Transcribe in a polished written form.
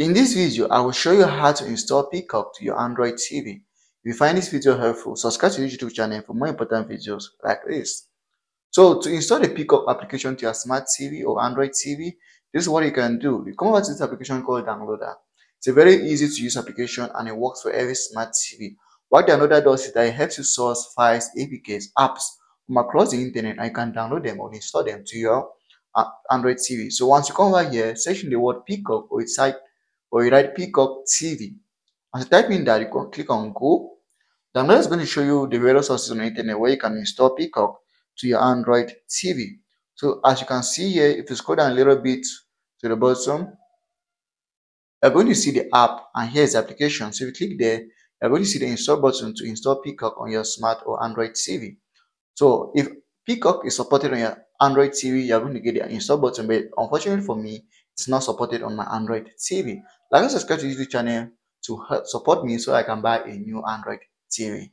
In this video, I will show you how to install Peacock to your Android TV. If you find this video helpful, subscribe to the YouTube channel for more important videos like this. So to install the Peacock application to your smart TV or Android TV, this is what you can do. You come over to this application called Downloader. It's a very easy to use application and it works for every smart TV. What Downloader does is that it helps you source files, APKs, apps from across the internet, and you can download them or install them to your Android TV. So once you come over here, search in the word Peacock or its site, or you write Peacock TV. As you type in that, you can click on Go. Downloader is going to show you the various sources on the internet where you can install Peacock to your Android TV. So as you can see here, if you scroll down a little bit to the bottom, you're going to see the app, and here's the application. So if you click there, you're going to see the install button to install Peacock on your smart or Android TV. So if Peacock is supported on your Android TV, you're going to get the install button, but unfortunately for me, it's not supported on my Android TV. Like and subscribe to the YouTube channel to help support me so I can buy a new Android TV.